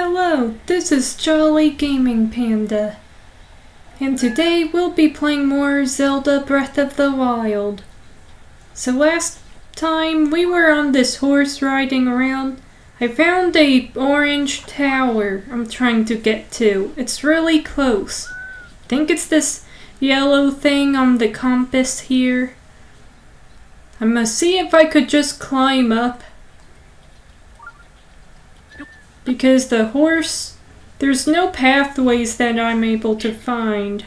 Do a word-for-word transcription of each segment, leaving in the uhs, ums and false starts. Hello, this is Jolly Gaming Panda, and today we'll be playing more Zelda Breath of the Wild. So last time we were on this horse riding around, I found a orange tower I'm trying to get to. It's really close. I think it's this yellow thing on the compass here. I must see if I could just climb up. Because the horse, there's no pathways that I'm able to find.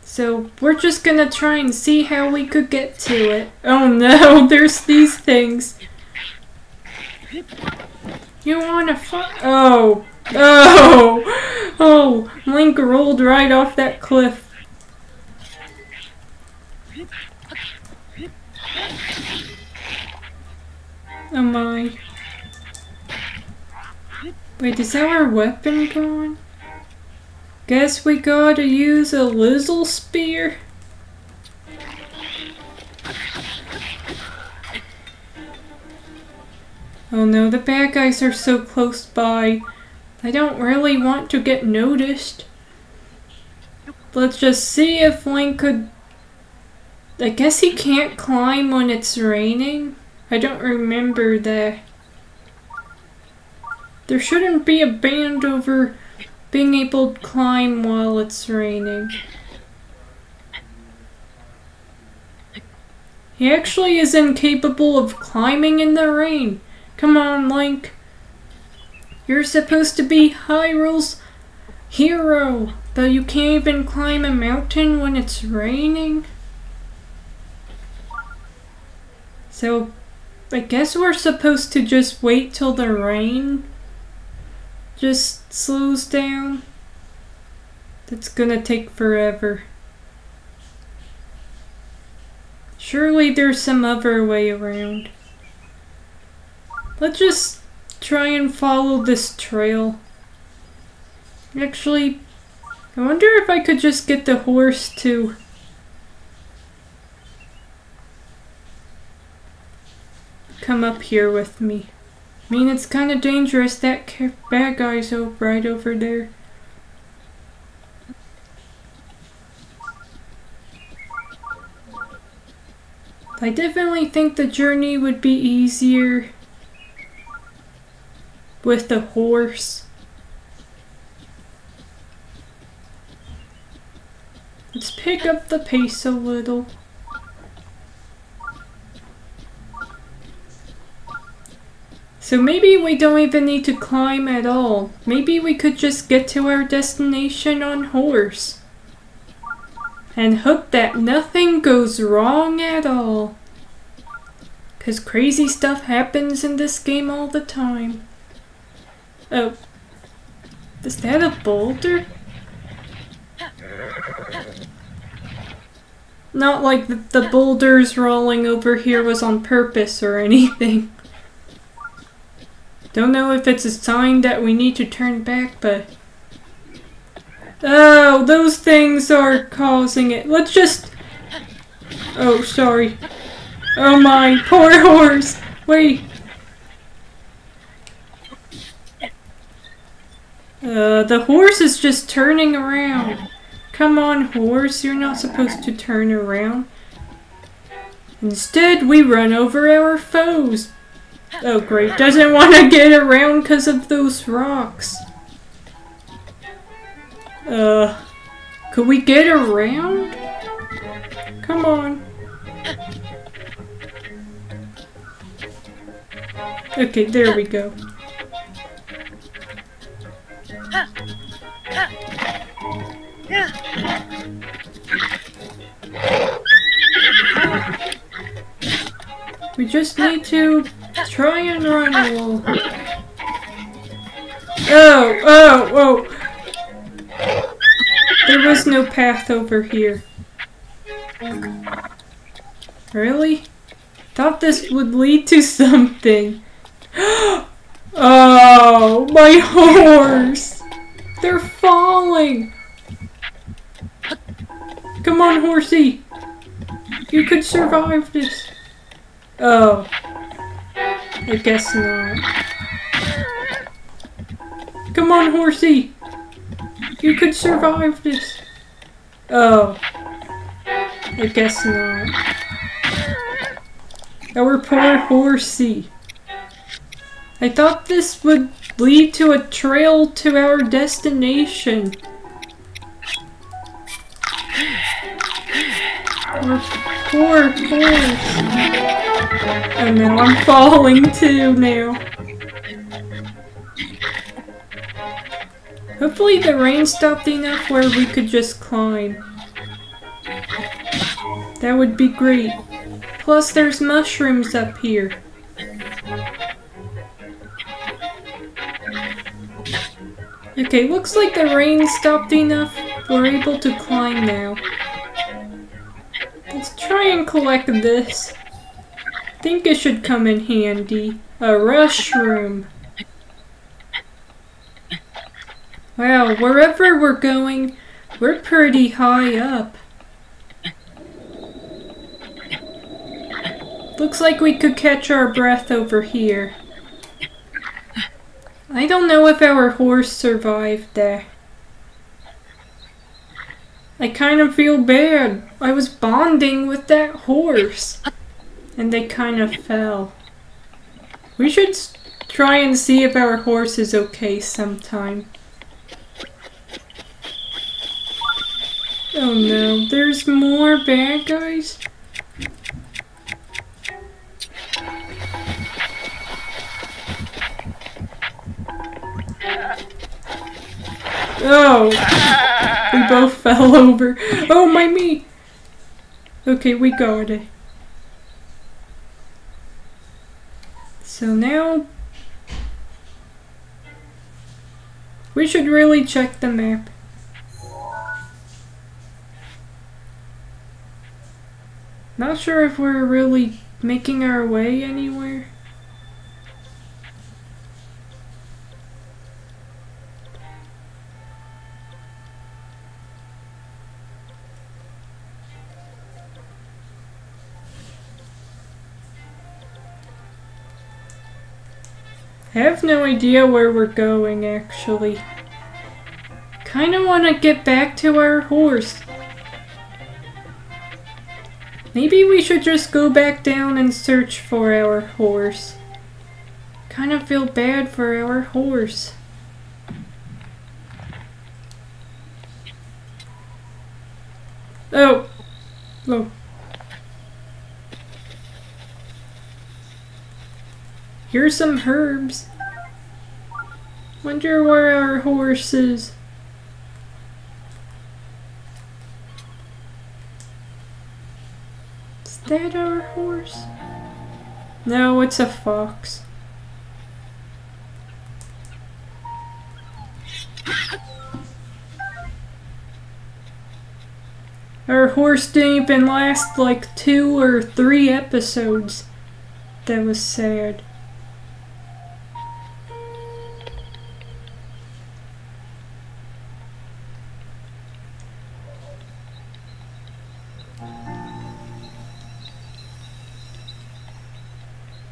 So we're just gonna try and see how we could get to it. Oh no, there's these things. You wanna fi- oh, oh, oh, Link rolled right off that cliff. Oh my. Wait, is our weapon gone? Guess we gotta use a lizzle spear? Oh no, the bad guys are so close by. I don't really want to get noticed. Let's just see if Link could... I guess he can't climb when it's raining? I don't remember that. There shouldn't be a ban over being able to climb while it's raining. He actually is incapable of climbing in the rain. Come on, Link. You're supposed to be Hyrule's hero, but you can't even climb a mountain when it's raining. So, I guess we're supposed to just wait till the rain just slows down. That's gonna take forever. Surely there's some other way around. Let's just try and follow this trail. Actually, I wonder if I could just get the horse to... come up here with me. I mean, it's kind of dangerous. That bad guy's right over there. I definitely think the journey would be easier with the horse. Let's pick up the pace a little. So maybe we don't even need to climb at all. Maybe we could just get to our destination on horse. And hope that nothing goes wrong at all. Cause crazy stuff happens in this game all the time. Oh. Is that a boulder? Not like the, the boulders rolling over here was on purpose or anything. Don't know if it's a sign that we need to turn back, but... oh, those things are causing it. Let's just... oh, sorry. Oh my, poor horse. Wait. Uh, the horse is just turning around. Come on, horse. You're not supposed to turn around. Instead, we run over our foes. Oh great, doesn't want to get around because of those rocks. Uh, could we get around? Come on. Okay, there we go. We just need to... try and run a little. Oh, oh, oh. There was no path over here. Really? Thought this would lead to something. Oh, my horse! They're falling! Come on, horsey! You could survive this. Oh. I guess not. Come on, horsey! You could survive this! Oh. I guess not. Our poor horsey. I thought this would lead to a trail to our destination. Our poor horse. And now I'm falling too now. Hopefully the rain stopped enough where we could just climb. That would be great. Plus there's mushrooms up here. Okay, looks like the rain stopped enough. We're able to climb now. Let's try and collect this. I think it should come in handy. A mushroom. Wow, wherever we're going, we're pretty high up. Looks like we could catch our breath over here. I don't know if our horse survived there. I kind of feel bad. I was bonding with that horse. And they kind of fell. We should try and see if our horse is okay sometime. Oh no, there's more bad guys? Oh, we both fell over. Oh, my meat! Okay, we got it. So now... we should really check the map. Not sure if we're really making our way anywhere. I have no idea where we're going, actually. Kinda wanna get back to our horse. Maybe we should just go back down and search for our horse. Kinda feel bad for our horse. Oh! Oh. Here's some herbs. Wonder where our horse is. Is that our horse? No, it's a fox. Our horse didn't even last like two or three episodes. That was sad.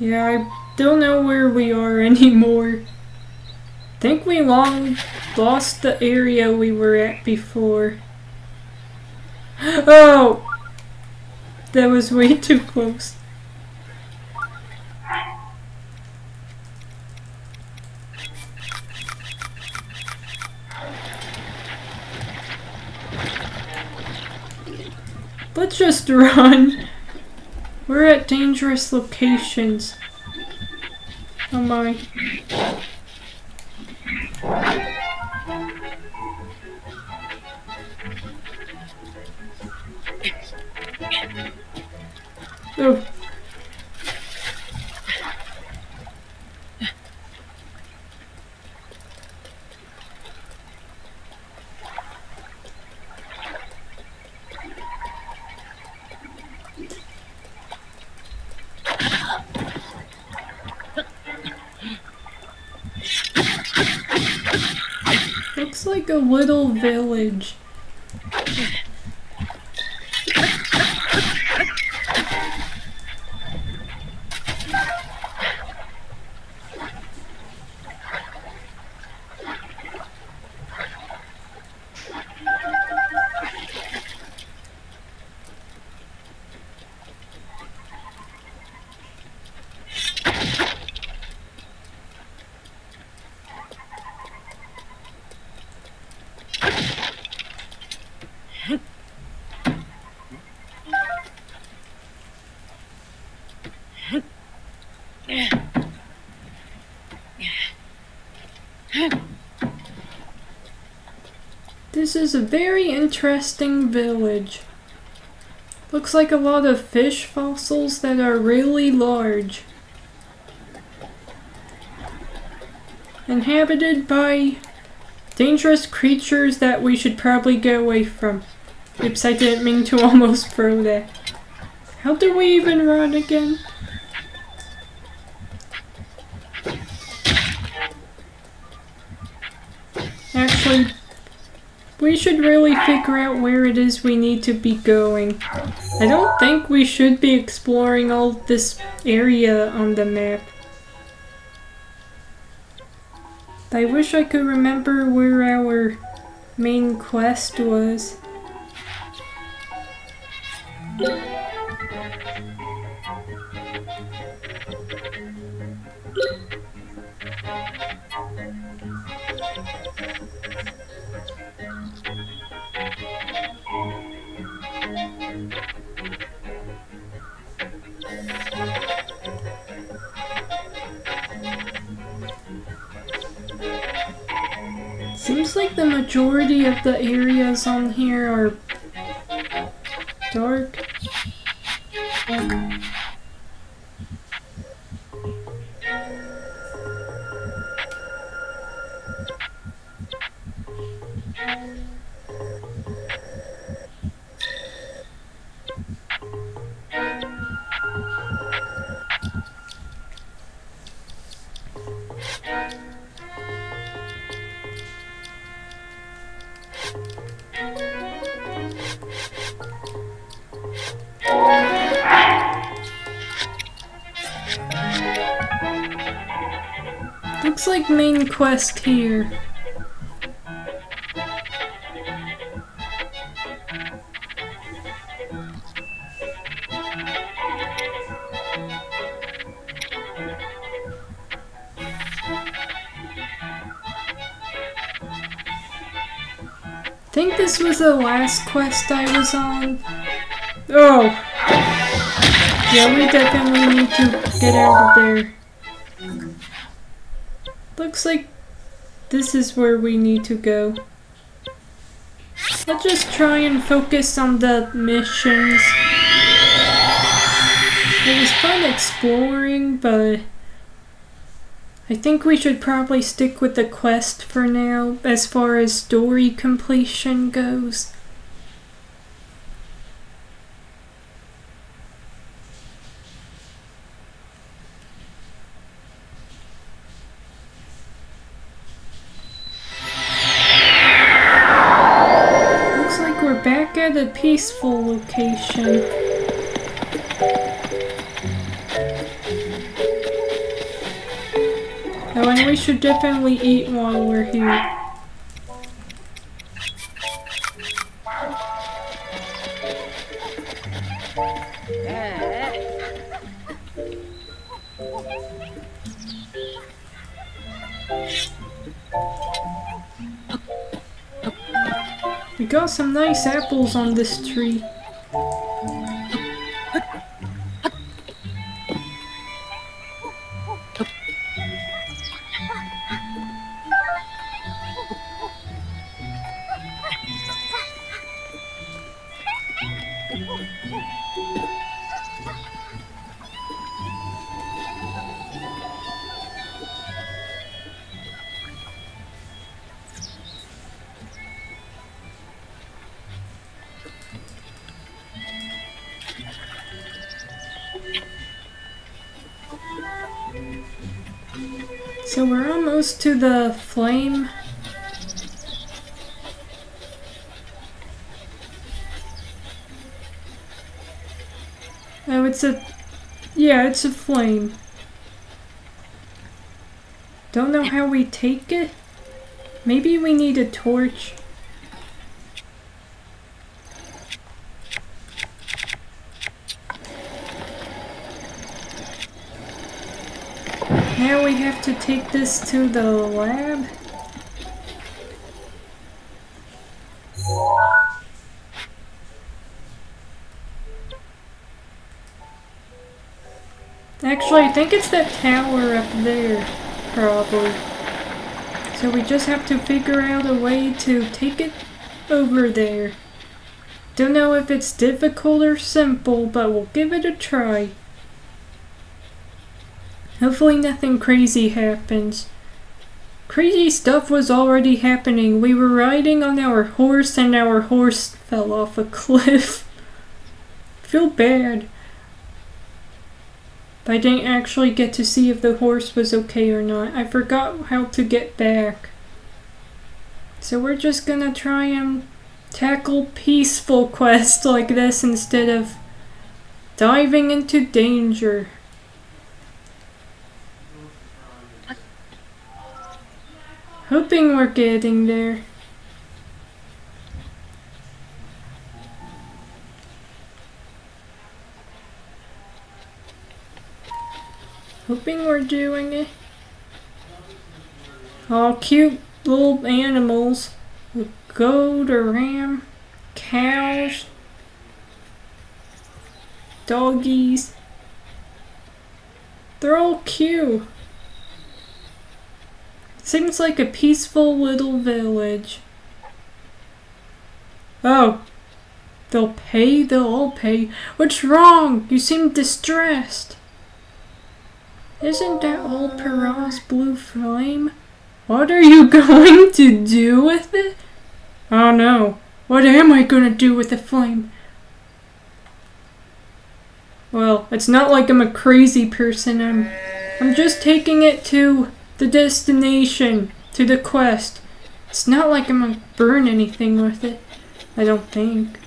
Yeah, I don't know where we are anymore. I think we long lost the area we were at before. Oh! That was way too close. Let's just run. We're at dangerous locations. Oh my. Oh. Looks like a little village. This is a very interesting village. Looks like a lot of fish fossils that are really large. Inhabited by dangerous creatures that we should probably get away from. Oops, I didn't mean to almost throw that. How do we even run again? Actually, we should really figure out where it is we need to be going. I don't think we should be exploring all this area on the map. I wish I could remember where our main quest was. Seems like the majority of the areas on here are dark. Um. Looks like main quest here. I think this was the last quest I was on. Oh! Yeah, we definitely need to get out of there. Looks like this is where we need to go. Let's just try and focus on the missions. It was fun exploring, but I think we should probably stick with the quest for now, as far as story completion goes. Looks like we're back at a peaceful location. Oh, and we should definitely eat while we're here. We got some nice apples on this tree. So we're almost to the flame. Oh, it's a... yeah, it's a flame. Don't know how we take it. Maybe we need a torch. Now we have to take this to the lab. Actually, I think it's that tower up there, probably. So we just have to figure out a way to take it over there. Don't know if it's difficult or simple, but we'll give it a try. Hopefully nothing crazy happens. Crazy stuff was already happening. We were riding on our horse and our horse fell off a cliff. Feel bad. But I didn't actually get to see if the horse was okay or not. I forgot how to get back. So we're just gonna try and tackle peaceful quests like this instead of diving into danger. Hoping we're getting there. Hoping we're doing it. All cute little animals. A goat, a ram, cows, doggies. They're all cute. Seems like a peaceful little village. Oh. They'll pay? They'll all pay. What's wrong? You seem distressed. Isn't that all Purah's blue flame? What are you going to do with it? Oh no. What am I going to do with the flame? Well, it's not like I'm a crazy person. I'm, I'm just taking it to the destination, to the quest. It's not like I'm gonna burn anything with it. I don't think.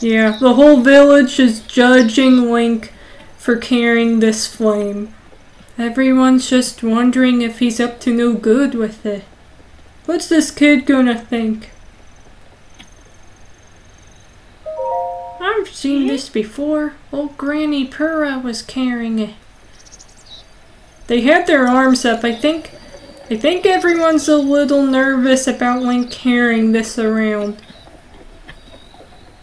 Yeah, the whole village is judging Link for carrying this flame. Everyone's just wondering if he's up to no good with it. What's this kid gonna think? I've seen this before. Old Granny Purah was carrying it. They had their arms up. I think I think everyone's a little nervous about Link carrying this around.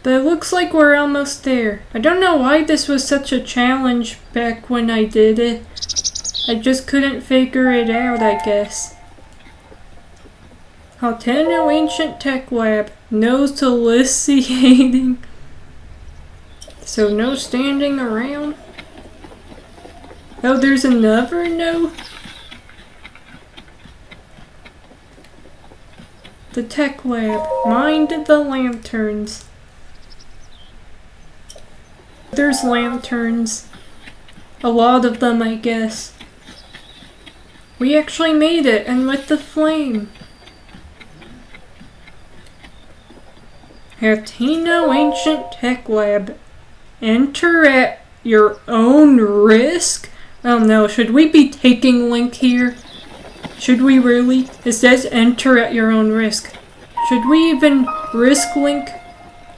But it looks like we're almost there. I don't know why this was such a challenge back when I did it. I just couldn't figure it out, I guess. Hateno Ancient Tech Lab. No soliciting. So no standing around. Oh, there's another no? The tech lab. Mind the lanterns. There's lanterns. A lot of them, I guess. We actually made it, and with the flame. Hateno Ancient Tech Lab. Enter at your own risk? Oh no, should we be taking Link here? Should we really? It says enter at your own risk. Should we even risk Link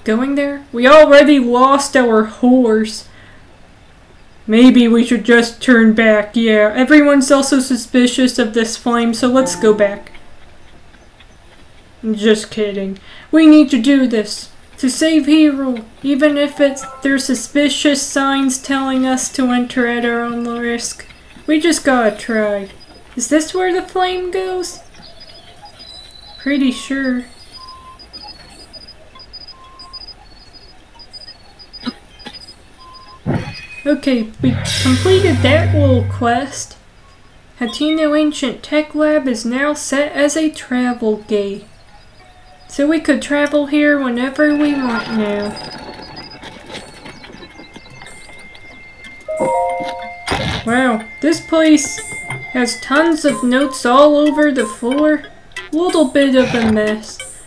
going there? We already lost our horse. Maybe we should just turn back, yeah. Everyone's also suspicious of this flame, so let's go back. I'm just kidding. We need to do this. To save Hero, even if it's there's suspicious signs telling us to enter at our own risk. We just gotta try. Is this where the flame goes? Pretty sure. Okay, we completed that little quest. Hateno Ancient Tech Lab is now set as a travel gate. So we could travel here whenever we want now. Wow, this place has tons of notes all over the floor. Little bit of a mess.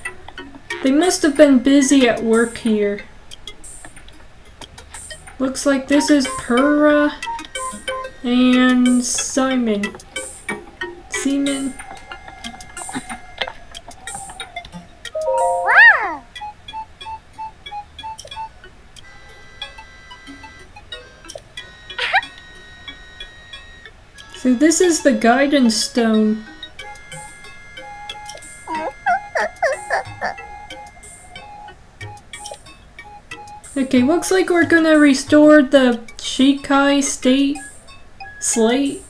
They must have been busy at work here. Looks like this is Purah and Symin. Symin. So this is the guidance stone. Okay, looks like we're gonna restore the Shikai state slate.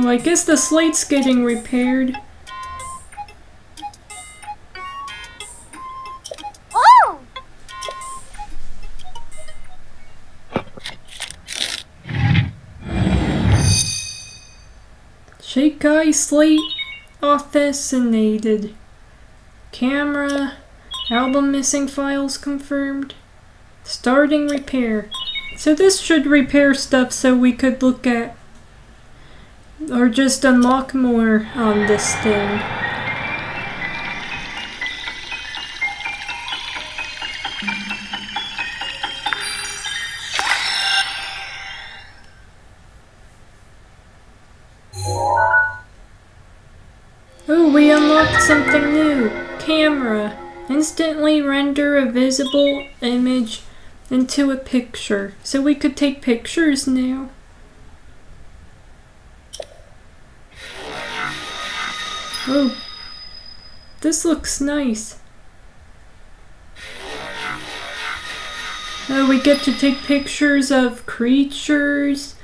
So I guess the slate's getting repaired. Oh! Shikai slate assassinated. Camera. Album missing files confirmed. Starting repair. So this should repair stuff so we could look at or just unlock more on this thing. Oh, we unlocked something new. Camera. Instantly render a visible image into a picture. So we could take pictures now. Oh, this looks nice. Oh, we get to take pictures of creatures,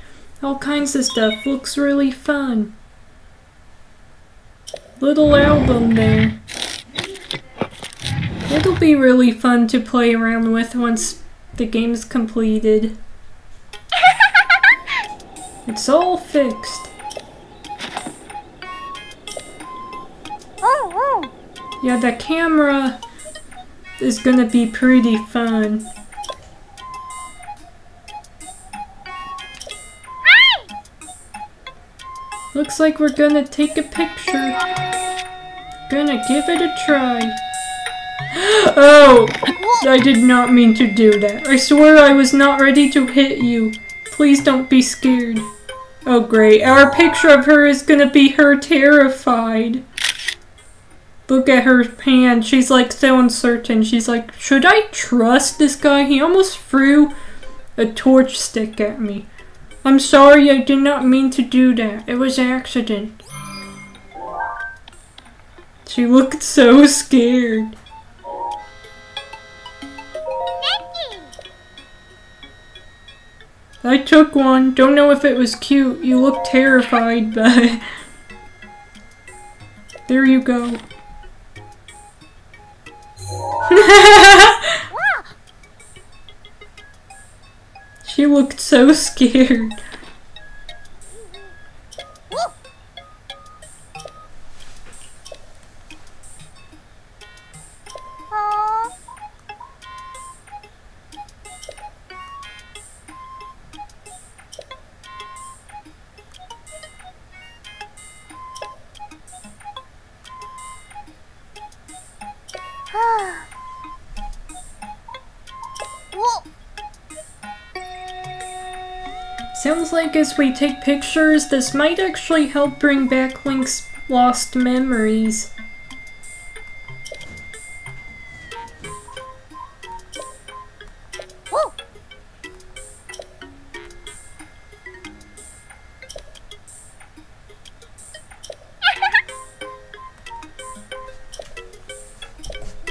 all kinds of stuff. Looks really fun. Little album there. It'll be really fun to play around with once the game's completed. It's all fixed. Oh, oh. Yeah, the camera is gonna be pretty fun. Hi. Looks like we're gonna take a picture. Gonna give it a try. Oh, I did not mean to do that. I swear I was not ready to hit you. Please don't be scared. Oh great, our picture of her is gonna be her terrified. Look at her hand, she's like so uncertain. She's like, should I trust this guy? He almost threw a torch stick at me. I'm sorry, I did not mean to do that. It was an accident. She looked so scared. I took one. Don't know if it was cute. You look terrified, but... there you go. She looked so scared. Sounds like as we take pictures, this might actually help bring back Link's lost memories. Whoa.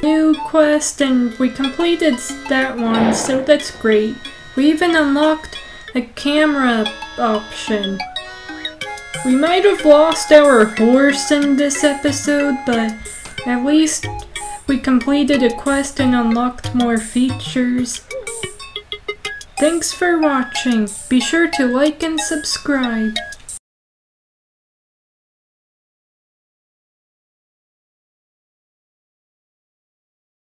New quest, and we completed that one, so that's great. We even unlocked a camera option. We might have lost our horse in this episode, but at least we completed a quest and unlocked more features. Thanks for watching. Be sure to like and subscribe.